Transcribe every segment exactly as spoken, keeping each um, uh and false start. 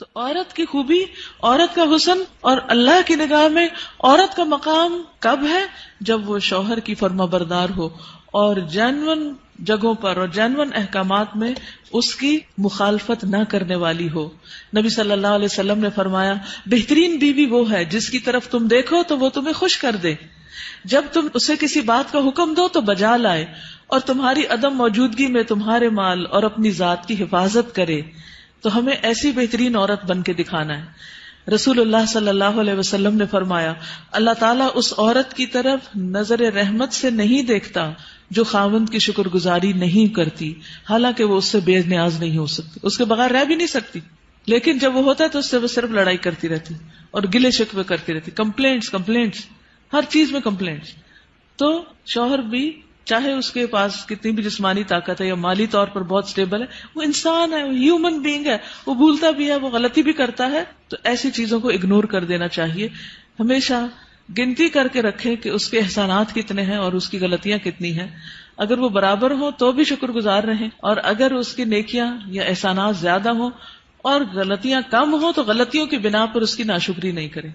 तो औरत की खूबी, औरत का हुस्न और अल्लाह की निगाह में औरत का मकाम कब है? जब वो शौहर की फरमाबरदार हो और जैनवन जगहों पर और जैनवन अहकामात में उसकी मुखालफत ना करने वाली हो। नबी सल्लल्लाहु अलैहि वसल्लम ने फरमाया, बेहतरीन बीवी वो है जिसकी तरफ तुम देखो तो वो तुम्हें खुश कर दे। जब तुम उसे किसी बात का हुक्म दो तो बजा लाए और तुम्हारी अदम मौजूदगी में तुम्हारे माल और अपनी जात की हिफाजत करे। तो हमें ऐसी बेहतरीन औरत बन के दिखाना है। रसूलुल्लाह सल्लल्लाहु अलैहि वसल्लम ने फरमाया, अल्लाह ताला उस औरत की तरफ नजर रहमत से नहीं देखता जो खावंद की शुक्रगुजारी नहीं करती, हालांकि वो उससे बेनियाज नहीं हो सकती, उसके बगैर रह भी नहीं सकती, लेकिन जब वो होता है तो उससे वो सिर्फ लड़ाई करती रहती और गिले शिकवे करती रहती, कंप्लेंट्स कंप्लेंट्स, हर चीज में कंप्लेंट्स। तो शौहर भी चाहे उसके पास कितनी भी जिस्मानी ताकत है या माली तौर पर बहुत स्टेबल है, वो इंसान है, वो ह्यूमन बीइंग है, वो भूलता भी है, वो गलती भी करता है। तो ऐसी चीजों को इग्नोर कर देना चाहिए। हमेशा गिनती करके रखें कि उसके एहसानात कितने हैं और उसकी गलतियां कितनी हैं। अगर वो बराबर हो तो भी शुक्रगुजार रहें, और अगर उसकी नेकियां या एहसानात ज्यादा हो और गलतियां कम हो तो गलतियों की बिना पर उसकी नाशुक्री नहीं करें।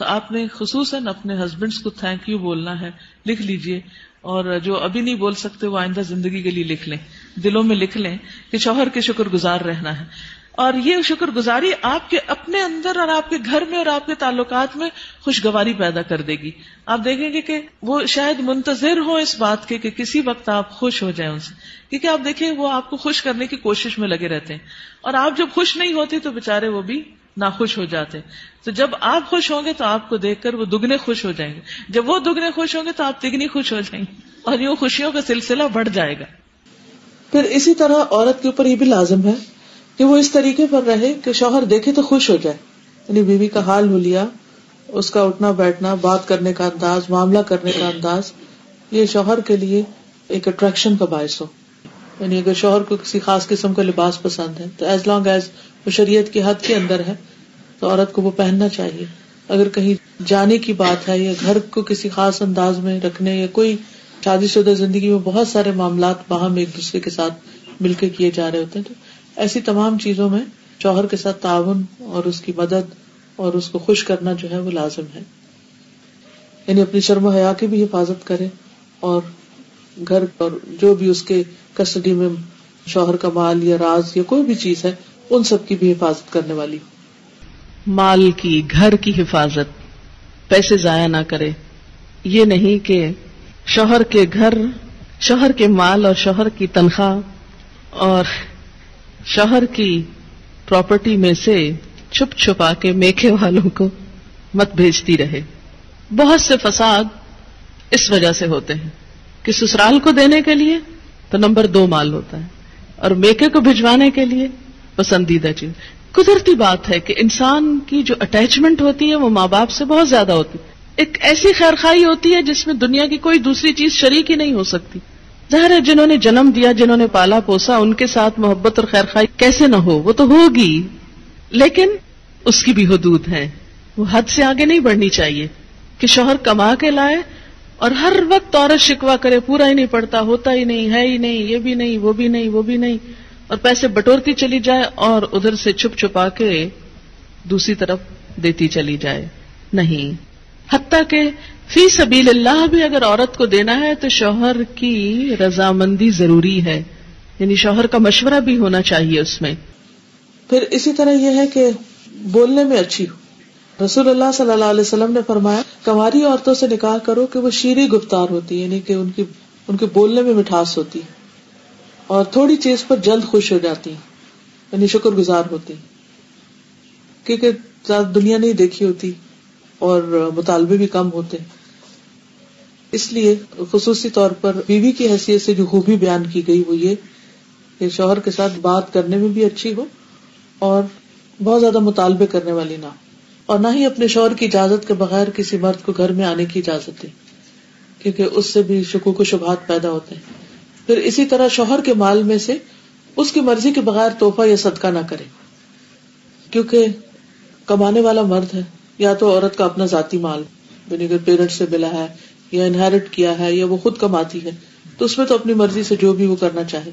तो आपने खुसूसन अपने हस्बैंड्स को थैंक यू बोलना है, लिख लीजिए, और जो अभी नहीं बोल सकते वो आइंदा जिंदगी के लिए लिख लें, दिलों में लिख लें कि शौहर के शुक्रगुजार रहना है। और ये शुक्रगुजारी आपके अपने अंदर और आपके घर में और आपके ताल्लुकात में खुशगवारी पैदा कर देगी। आप देखेंगे कि वो शायद मुंतजर हो इस बात के कि किसी वक्त आप खुश हो जाएं उनसे, क्योंकि आप देखें वो आपको खुश करने की कोशिश में लगे रहते हैं, और आप जब खुश नहीं होते तो बेचारे वो भी नाखुश हो जाते। तो जब आप खुश होंगे तो आपको देखकर वो दुगने खुश हो जाएंगे, जब वो दुगने खुश होंगे तो आप तिगनी खुश हो जाएंगे, और यूं खुशियों का सिलसिला बढ़ जाएगा। फिर इसी तरह औरत के ऊपर ये भी लाजिम है कि वो इस तरीके पर रहे कि शौहर देखे तो खुश हो जाए, यानी बीवी का हाल हुलिया, उसका उठना बैठना, बात करने का अंदाज, मामला करने का अंदाज, ये शौहर के लिए एक अट्रैक्शन का बायस हो। यानी अगर शौहर को किसी खास किस्म का लिबास पसंद है तो एज लॉन्ग एज वो शरीयत की हद के अंदर है तो औरत को वो पहनना चाहिए। अगर कहीं जाने की बात है या घर को किसी खास अंदाज में रखने या कोई शादीशुदा जिंदगी में बहुत सारे मामलात बाहम एक दूसरे के साथ मिलकर किए जा रहे होते हैं, तो ऐसी तमाम चीजों में शौहर के साथ ताउन और उसकी मदद और उसको खुश करना जो है वो लाजिम है। यानी अपनी शर्म हया की भी हिफाजत करे और घर पर जो भी उसके कस्टडी में शौहर का माल या राज या कोई भी चीज है उन सब की भी हिफाजत करने वाली, माल की, घर की हिफाजत, पैसे जाया ना करे। ये नहीं कि शौहर के घर, शौहर के माल और शौहर की तनख्वाह और शौहर की प्रॉपर्टी में से छुप छुपा के मेखे वालों को मत भेजती रहे। बहुत से फसाद इस वजह से होते हैं कि ससुराल को देने के लिए तो नंबर दो माल होता है और मेके को भिजवाने के लिए पसंदीदा चीज। कुदरती बात है कि इंसान की जो अटैचमेंट होती है वो माँ बाप से बहुत ज्यादा होती है। एक ऐसी खैरखाई होती है जिसमें दुनिया की कोई दूसरी चीज शरीक ही नहीं हो सकती। जाहिर है जिन्होंने जन्म दिया, जिन्होंने पाला पोसा, उनके साथ मोहब्बत और खैरखाई कैसे ना हो, वो तो होगी, लेकिन उसकी भी हदूद है, वो हद से आगे नहीं बढ़नी चाहिए। कि शौहर कमा के लाए और हर वक्त औरत शिकवा करे, पूरा ही नहीं पड़ता, होता ही नहीं, है ही नहीं, ये भी नहीं, वो भी नहीं, वो भी नहीं, और पैसे बटोरती चली जाए और उधर से छुप छुपा के दूसरी तरफ देती चली जाए। नहीं, हत्ता के फी सबीलिल्लाह भी अगर औरत को देना है तो शौहर की रजामंदी जरूरी है, यानी शौहर का मशवरा भी होना चाहिए उसमें। फिर इसी तरह यह है कि बोलने में अच्छी हो। रसूलुल्लाह सल्लल्लाहु अलैहि वसल्लम ने फरमाया, कंवारी औरतों से निकाह करो कि वो शीरी गुफ्तार होती है, यानी कि उनकी उनके बोलने में मिठास होती है और थोड़ी चीज पर जल्द खुश हो जाती, यानी शुक्रगुजार होती, क्योंकि ज्यादा दुनिया नहीं देखी होती और मुतालबे भी कम होते। इसलिए खुसूसी तौर पर बीवी की हैसियत से जो खूबी बयान की गई वो ये कि शौहर के साथ बात करने में भी अच्छी हो और बहुत ज्यादा मुतालबे करने वाली ना, और ना ही अपने शौहर की इजाजत के बगैर किसी मर्द को घर में आने की इजाजत दे, क्योंकि उससे भी शकूक शुबहात पैदा होते हैं। फिर इसी तरह शौहर के माल में से उसकी मर्जी के बगैर तोहफा या सदका ना करे, क्योंकि कमाने वाला मर्द है, या तो औरत का अपना जाती माल, यानी अगर पेरेंट्स से मिला है या इनहेरिट किया है या वो खुद कमाती है तो उसमें तो अपनी मर्जी से जो भी वो करना चाहे,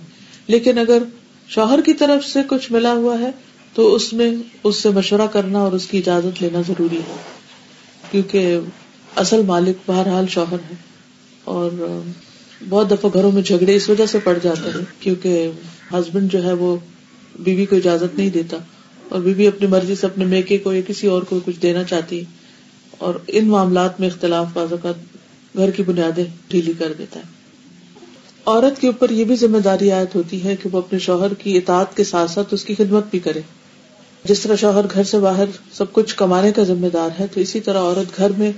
लेकिन अगर शौहर की तरफ से कुछ मिला हुआ है तो उसमें उससे मशवरा करना और उसकी इजाजत लेना जरूरी है, क्योंकि असल मालिक बहरहाल शौहर है। और बहुत दफा घरों में झगड़े इस वजह से पड़ जाते हैं क्योंकि हस्बैंड जो है वो बीवी को इजाजत नहीं देता और बीवी अपनी मर्जी से अपने मेके को या किसी और को कुछ देना चाहती है, और इन मामलात में इख्तिलाफ बाज़ात घर की बुनियादें ढीली कर देता है। औरत के ऊपर यह भी जिम्मेदारी आयत होती है कि वो अपने शौहर की इताअत के साथ साथ उसकी खिदमत भी करे। जिस तरह शौहर घर से बाहर सब कुछ कमाने का जिम्मेदार है, तो इसी तरह औरत घर में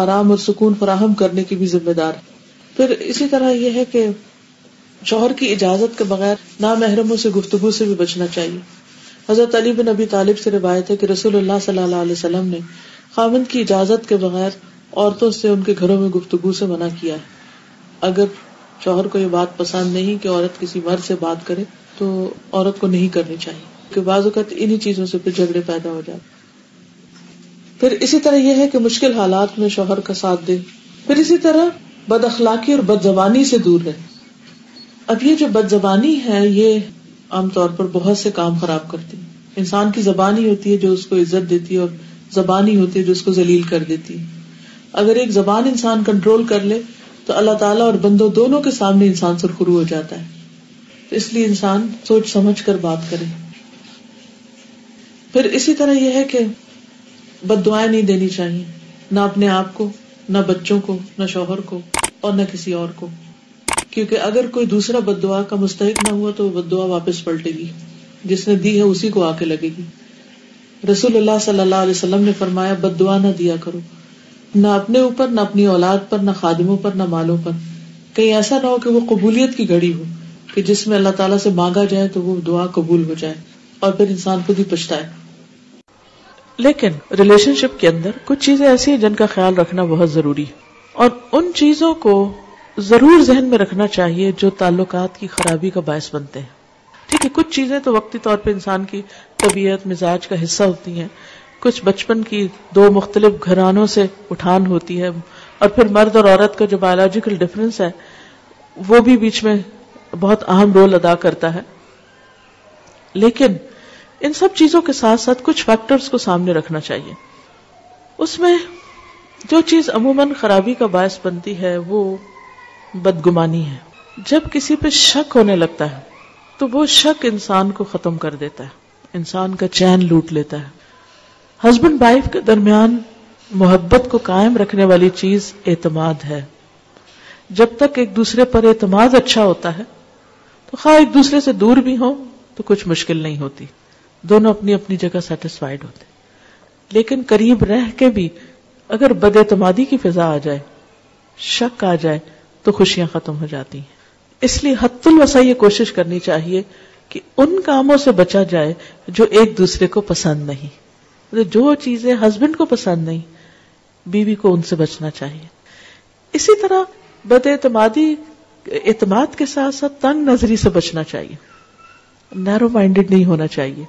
आराम और सुकून फराहम करने की भी जिम्मेदार है। फिर इसी तरह यह है कि शौहर की इजाजत के बगैर नामहरमों से गुफ्तगू से भी बचना चाहिए। हजरत अली बिन अबी तालिब से रिवायत है कि रसूलुल्लाह सल्लल्लाहु अलैहि वसल्लम ने खाविंद की इजाजत के बगैर औरतों से उनके घरों में गुफ्तगू से मना किया है। अगर शौहर को यह बात पसंद नहीं कि औरत किसी मर्द से बात करे तो औरत को नहीं करनी चाहिए, क्योंकि बाज़ औक़ात इन्हीं चीजों से फिर झगड़े पैदा हो जाते। फिर इसी तरह यह है कि मुश्किल हालात में शौहर का साथ दे। फिर इसी तरह बदअखलाकी और बदजबानी से दूर रहे। अब ये जो बदजबानी है ये आमतौर पर बहुत से काम खराब करती है। इंसान की जबानी होती है जो उसको इज्जत देती है और जबानी होती है जो उसको जलील कर देती है। अगर एक जबान इंसान कंट्रोल कर ले तो अल्लाह ताला और बंदों दोनों के सामने इंसान सुरखरू हो जाता है। तो इसलिए इंसान सोच समझ कर बात करे। फिर इसी तरह यह है कि बद्दुआएं नहीं देनी चाहिए, ना अपने आप को, ना बच्चों को, ना शौहर को और ना किसी और को, क्योंकि अगर कोई दूसरा बद्दुआ का मुस्तहिक ना हुआ तो वो बद्दुआ वापस पलटेगी, जिसने दी है उसी को आके लगेगी। रसूलुल्लाह सल्लल्लाहु अलैहि वसल्लम ने फरमाया, बद्दुआ ना दिया करो, ना अपने ऊपर, ना अपनी औलाद पर, ना खादिमों पर, ना मालों पर। कहीं ऐसा ना हो कि वो कबूलियत की घड़ी हो कि जिसमें अल्लाह ताला से मांगा जाए तो वो दुआ कबूल हो जाए और फिर इंसान खुद ही पछताए। लेकिन रिलेशनशिप के अंदर कुछ चीजें ऐसी हैं जिनका ख्याल रखना बहुत जरूरी है, और उन चीजों को जरूर जहन में रखना चाहिए जो ताल्लुकात की खराबी का बायस बनते हैं। ठीक है, कुछ चीजें तो वक्ती तौर पे इंसान की तबीयत मिजाज का हिस्सा होती हैं, कुछ बचपन की दो मुख्तलिफ घरानों से उठान होती है, और फिर मर्द और औरत का जो बायोलॉजिकल डिफरेंस है वो भी बीच में बहुत अहम रोल अदा करता है। लेकिन इन सब चीजों के साथ साथ कुछ फैक्टर्स को सामने रखना चाहिए। उसमें जो चीज अमूमन खराबी का बायस बनती है वो बदगुमानी है। जब किसी पे शक होने लगता है तो वो शक इंसान को खत्म कर देता है, इंसान का चैन लूट लेता है। हस्बैंड वाइफ के दरमियान मोहब्बत को कायम रखने वाली चीज एतमाद है। जब तक एक दूसरे पर एतमाद अच्छा होता है तो खा एक दूसरे से दूर भी हो तो कुछ मुश्किल नहीं होती, दोनों अपनी अपनी जगह सेटिस्फाइड होते। लेकिन करीब रह के भी अगर बदएतमादी की फिजा आ जाए, शक आ जाए, तो खुशियां खत्म हो जाती हैं। इसलिए हत्तुल वसा ये कोशिश करनी चाहिए कि उन कामों से बचा जाए जो एक दूसरे को पसंद नहीं। जो चीजें हस्बैंड को पसंद नहीं, बीवी को उनसे बचना चाहिए। इसी तरह बदएतमादी एतमाद के साथ साथ तंग नजरी से बचना चाहिए, नैरो माइंडेड नहीं होना चाहिए,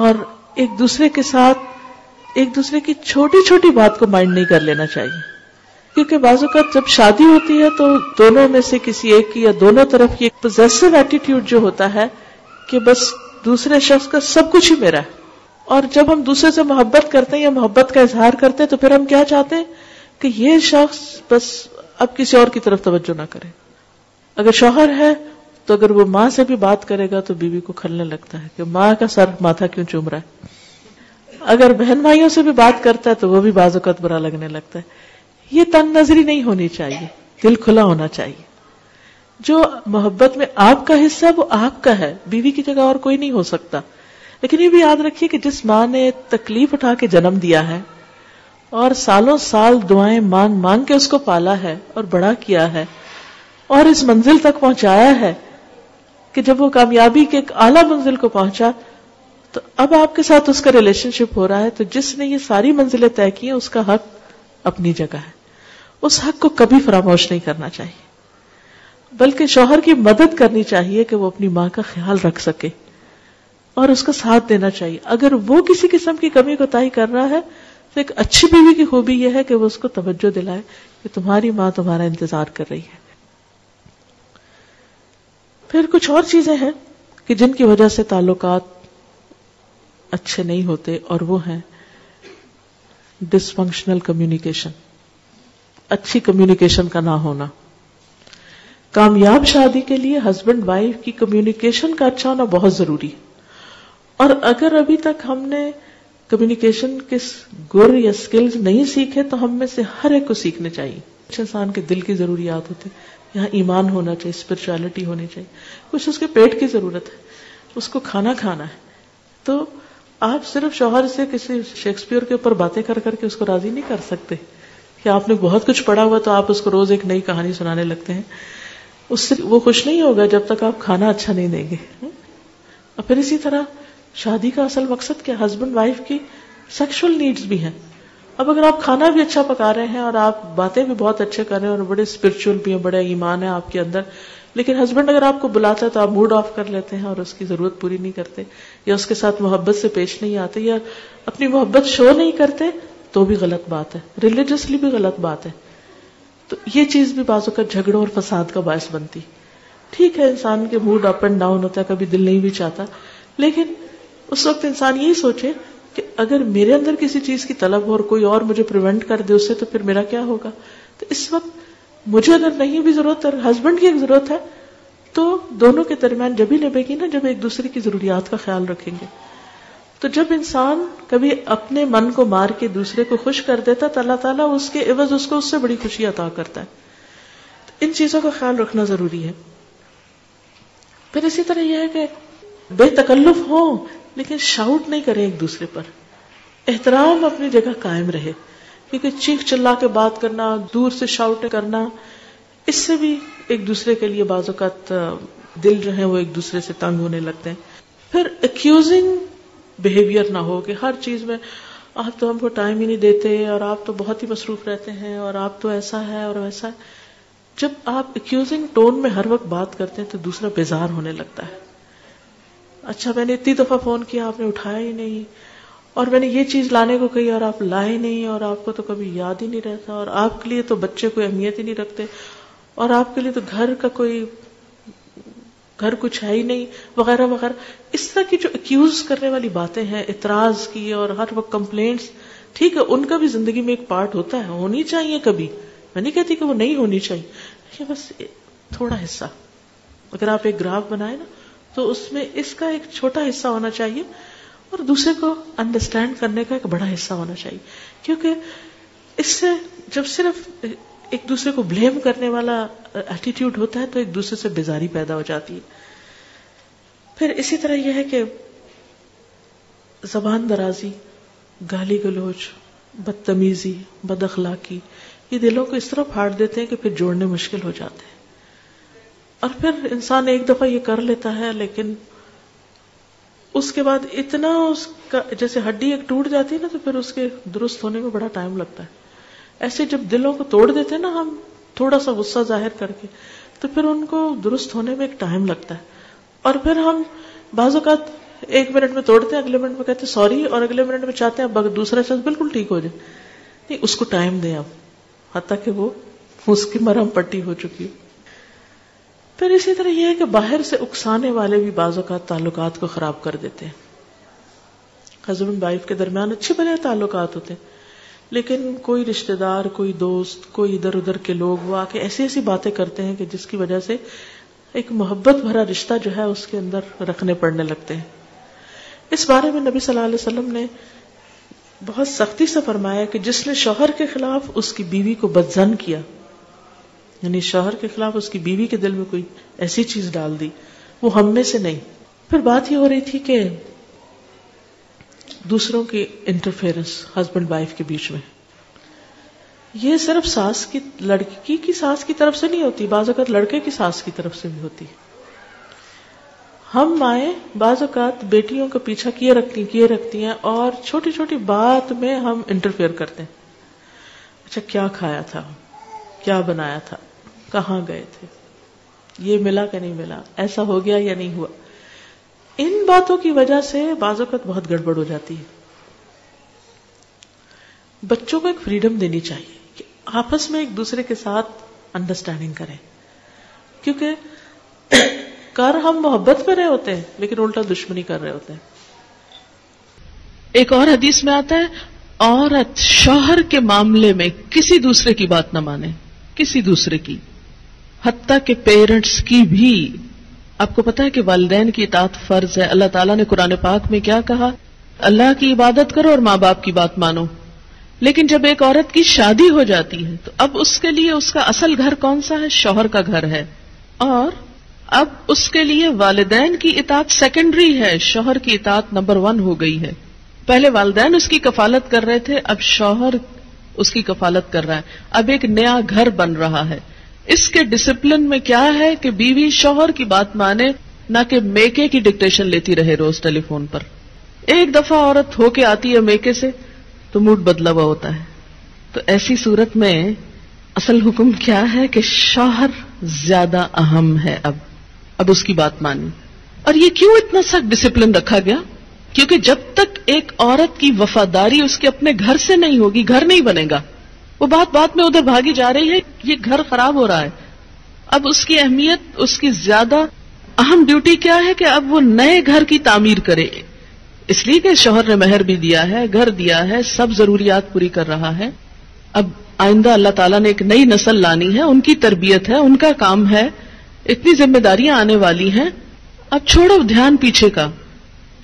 और एक दूसरे के साथ एक दूसरे की छोटी छोटी बात को माइंड नहीं कर लेना चाहिए। क्योंकि बाजू का जब शादी होती है तो दोनों में से किसी एक की या दोनों तरफ की एक पजेसिव एटीट्यूड जो होता है कि बस दूसरे शख्स का सब कुछ ही मेरा है। और जब हम दूसरे से मोहब्बत करते हैं या मोहब्बत का इजहार करते हैं तो फिर हम क्या चाहते हैं कि ये शख्स बस अब किसी और की तरफ तवज्जो ना करे। अगर शौहर है तो अगर वो माँ से भी बात करेगा तो बीवी को खलने लगता है कि माँ का सर माथा क्यों चूम रहा है। अगर बहन भाइयों से भी बात करता है तो वो भी बाज़ औक़ात बुरा लगने लगता है। ये तंग नजरी नहीं होनी चाहिए, दिल खुला होना चाहिए। जो मोहब्बत में आपका हिस्सा वो आपका है, बीवी की जगह और कोई नहीं हो सकता। लेकिन ये भी याद रखिए कि जिस माँ ने तकलीफ उठा के जन्म दिया है और सालों साल दुआएं मांग मांग के उसको पाला है और बड़ा किया है और इस मंजिल तक पहुंचाया है कि जब वो कामयाबी के एक आला मंजिल को पहुंचा तो अब आपके साथ उसका रिलेशनशिप हो रहा है, तो जिसने ये सारी मंजिलें तय की है उसका हक अपनी जगह है। उस हक को कभी फरामोश नहीं करना चाहिए, बल्कि शौहर की मदद करनी चाहिए कि वो अपनी माँ का ख्याल रख सके और उसका साथ देना चाहिए। अगर वो किसी किस्म की कमी कोताही कर रहा है तो एक अच्छी बीवी की खूबी यह है कि वो उसको तवज्जो दिलाए कि तुम्हारी माँ तुम्हारा इंतजार कर रही है। फिर कुछ और चीजें हैं कि जिनकी वजह से ताल्लुकात अच्छे नहीं होते, और वो है डिसफंक्शनल कम्युनिकेशन, अच्छी कम्युनिकेशन का ना होना। कामयाब शादी के लिए हस्बैंड वाइफ की कम्युनिकेशन का अच्छा होना बहुत जरूरी है। और अगर अभी तक हमने कम्युनिकेशन के गुर या स्किल्स नहीं सीखे तो हम में से हर एक को सीखने चाहिए। कुछ इंसान के दिल की जरूरियात होती है, यहाँ ईमान होना चाहिए, स्पिरिचुअलिटी होनी चाहिए, कुछ उसके पेट की जरूरत है, उसको खाना खाना है। तो आप सिर्फ शौहर से किसी शेक्सपियर के ऊपर बातें कर करके उसको राजी नहीं कर सकते कि आपने बहुत कुछ पढ़ा हुआ तो आप उसको रोज एक नई कहानी सुनाने लगते हैं। उससे वो खुश नहीं होगा जब तक आप खाना अच्छा नहीं देंगे। और फिर इसी तरह शादी का असल मकसद क्या, हस्बैंड वाइफ की सेक्सुअल नीड्स भी हैं। अब अगर आप खाना भी अच्छा पका रहे हैं और आप बातें भी बहुत अच्छे कर रहे हैं और बड़े स्पिरिचुअल भी हैं, बड़ा ईमान है आपके अंदर, लेकिन हस्बैंड अगर आपको बुलाता है तो आप मूड ऑफ कर लेते हैं और उसकी जरूरत पूरी नहीं करते, या उसके साथ मोहब्बत से पेश नहीं आते, या अपनी मोहब्बत शो नहीं करते, तो भी गलत बात है, रिलीजियसली भी गलत बात है। तो ये चीज भी बाजू का झगड़ों और फसाद का बायस बनती। ठीक है, इंसान के मूड अप एंड डाउन होता है, कभी दिल नहीं भी चाहता, लेकिन उस वक्त इंसान यही सोचे कि अगर मेरे अंदर किसी चीज की तलब हो और कोई और मुझे प्रिवेंट कर दे उससे, तो फिर मेरा क्या होगा। तो इस वक्त मुझे अगर नहीं भी जरूरत और हस्बैंड की एक जरूरत है, तो दोनों के दरमियान जब ही निभेगी ना, जब एक दूसरे की जरूरियात का ख्याल रखेंगे। तो जब इंसान कभी अपने मन को मार के दूसरे को खुश कर देता तो अल्लाह ताला उसके एवज उसको उससे बड़ी खुशी अता करता है। तो इन चीजों का ख्याल रखना जरूरी है। फिर इसी तरह यह है कि बेतकल्लुफ हो लेकिन शाउट नहीं करें एक दूसरे पर, एहतराम अपनी जगह कायम रहे, क्योंकि चीख चिल्ला के बात करना, दूर से शाउट करना, इससे भी एक दूसरे के लिए बाज़ औक़ात दिल जो है वो एक दूसरे से तंग होने लगते हैं। फिर एक्यूजिंग बिहेवियर ना हो कि हर चीज में आप तो हमको टाइम ही नहीं देते, और आप तो बहुत ही मसरूफ रहते हैं, और आप तो ऐसा है और वैसा है। जब आप एक्यूजिंग टोन में हर वक्त बात करते हैं तो दूसरा बेजार होने लगता है। अच्छा, मैंने इतनी दफा फोन किया, आपने उठाया ही नहीं, और मैंने ये चीज लाने को कही और आप लाए नहीं, और आपको तो कभी याद ही नहीं रहता, और आपके लिए तो बच्चे कोई अहमियत ही नहीं रखते, और आपके लिए तो घर का कोई घर कुछ है ही नहीं, वगैरह वगैरह। इस तरह की जो एक्यूज करने वाली बातें हैं, इतराज की और हर वक्त कंप्लेंट्स, ठीक है, उनका भी जिंदगी में एक पार्ट होता है, होनी चाहिए कभी, मैं नहीं कहती कि वो नहीं होनी चाहिए, बस थोड़ा हिस्सा। अगर आप एक ग्राफ बनाए ना तो उसमें इसका एक छोटा हिस्सा होना चाहिए और दूसरे को अंडरस्टैंड करने का एक बड़ा हिस्सा होना चाहिए, क्योंकि इससे जब सिर्फ एक दूसरे को ब्लेम करने वाला एटीट्यूड होता है तो एक दूसरे से बेजारी पैदा हो जाती है। फिर इसी तरह यह है कि जबान दराजी, गाली गलौज, बदतमीजी, बदअखलाकी, ये दिलों को इस तरह फाड़ देते हैं कि फिर जोड़ने मुश्किल हो जाते हैं। और फिर इंसान एक दफा ये कर लेता है, लेकिन उसके बाद इतना उसका जैसे हड्डी एक टूट जाती है ना, तो फिर उसके दुरुस्त होने में बड़ा टाइम लगता है। ऐसे जब दिलों को तोड़ देते हैं ना हम, थोड़ा सा गुस्सा जाहिर करके, तो फिर उनको दुरुस्त होने में एक टाइम लगता है। और फिर हम बाज़ औक़ात एक मिनट में तोड़ते हैं, अगले मिनट में कहते हैं सॉरी, और अगले मिनट में चाहते हैं अब दूसरा शख्स बिल्कुल ठीक हो जाए। नहीं, उसको टाइम दें आप, हत्ता कि वो उसकी मरहम पट्टी हो चुकी हो। फिर इसी तरह यह है कि बाहर से उकसाने वाले भी बाज़ औक़ात ताल्लुकात को खराब कर देते हैं। हस्बैंड वाइफ के दरमियान अच्छे भले ताल्लुकात होते हैं, लेकिन कोई रिश्तेदार, कोई दोस्त, कोई इधर उधर के लोग वो आके ऐसी ऐसी बातें करते हैं कि जिसकी वजह से एक मोहब्बत भरा रिश्ता जो है उसके अंदर रखने पड़ने लगते हैं। इस बारे में नबी सल्लल्लाहु अलैहि वसल्लम ने बहुत सख्ती से फरमाया कि जिसने शौहर के खिलाफ उसकी बीवी को बदजन किया, यानी शौहर के खिलाफ उसकी बीवी के दिल में कोई ऐसी चीज डाल दी, वो हम में से नहीं। फिर बात ये हो रही थी कि दूसरों की इंटरफेरेंस हस्बैंड वाइफ के बीच में, ये सिर्फ सास की, लड़की की सास की तरफ से नहीं होती, बाज़ औक़ात लड़के की सास की तरफ से भी होती है। हम माए बाज़ औक़ात बेटियों का पीछा किए रखती किए रखती हैं और छोटी छोटी बात में हम इंटरफेयर करते हैं। अच्छा, क्या खाया था, क्या बनाया था, कहाँ गए थे, ये मिला कि नहीं मिला, ऐसा हो गया या नहीं हुआ, इन बातों की वजह से बाज़ औक़ात बहुत गड़बड़ हो जाती है। बच्चों को एक फ्रीडम देनी चाहिए कि आपस में एक दूसरे के साथ अंडरस्टैंडिंग करें, क्योंकि कर हम मोहब्बत में रहे होते हैं लेकिन उल्टा दुश्मनी कर रहे होते हैं। एक और हदीस में आता है, औरत शौहर के मामले में किसी दूसरे की बात ना माने, किसी दूसरे की, हत्ता के पेरेंट्स की भी। आपको पता है कि वालिदैन की इताअत फर्ज है। अल्लाह ताला ने कुरान पाक में क्या कहा, अल्लाह की इबादत करो और माँ बाप की बात मानो। लेकिन जब एक औरत की शादी हो जाती है तो अब उसके लिए उसका असल घर कौन सा है, शौहर का घर है। और अब उसके लिए वालिदैन की इताअत सेकेंडरी है, शौहर की इताअत नंबर वन हो गई है। पहले वालिदैन उसकी कफालत कर रहे थे, अब शौहर उसकी कफालत कर रहा है। अब एक नया घर बन रहा है। इसके डिसिप्लिन में क्या है कि बीवी शौहर की बात माने, ना कि मेके की डिक्टेशन लेती रहे रोज टेलीफोन पर। एक दफा औरत होके आती है मेके से तो मूड बदला हुआ होता है। तो ऐसी सूरत में असल हुक्म क्या है कि शौहर ज्यादा अहम है, अब अब उसकी बात मानी। और ये क्यों इतना सख्त डिसिप्लिन रखा गया, क्योंकि जब तक एक औरत की वफादारी उसके अपने घर से नहीं होगी, घर नहीं बनेगा, वो बात बात में उधर भागी जा रही है, ये घर खराब हो रहा है। अब उसकी अहमियत, उसकी ज्यादा अहम ड्यूटी क्या है कि अब वो नए घर की तामीर करे। इसलिए कि शौहर ने मेहर भी दिया है, घर दिया है, सब जरूरियात पूरी कर रहा है। अब आइंदा अल्लाह ताला ने एक नई नस्ल लानी है, उनकी तरबियत है, उनका काम है, इतनी जिम्मेदारियां आने वाली हैं। अब छोड़ो ध्यान पीछे का,